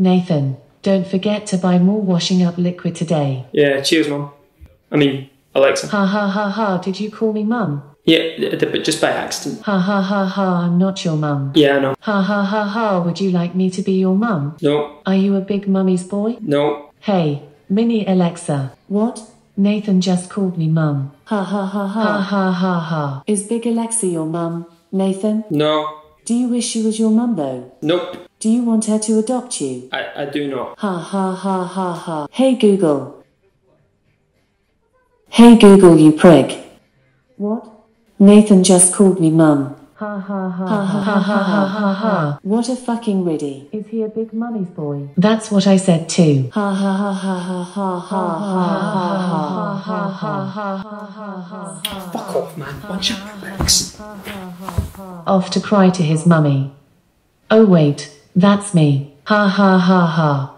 Nathan, don't forget to buy more washing up liquid today. Yeah, cheers, Mum. I mean, Alexa. Ha ha ha ha, did you call me Mum? Yeah, but just by accident. Ha ha ha ha, I'm not your mum. Yeah, I know. Ha ha ha ha, would you like me to be your mum? No. Are you a big mummy's boy? No. Hey, mini Alexa. What? Nathan just called me mum. Ha ha ha ha. Ha ha ha ha. Is big Alexa your mum, Nathan? No. Do you wish she was your mum though? Nope. Do you want her to adopt you? I do not. Ha ha ha ha ha. Hey Google. Hey Google, you prick. What? Nathan just called me mum. Ha ha ha ha ha ha ha ha ha ha. What a fucking riddy. Is he a big mummy's boy? That's what I said too. Ha ha ha ha ha ha ha ha ha ha ha. Fuck off, man. Bunch of pricks. Off to cry to his mummy. Oh wait, that's me. Ha ha ha ha.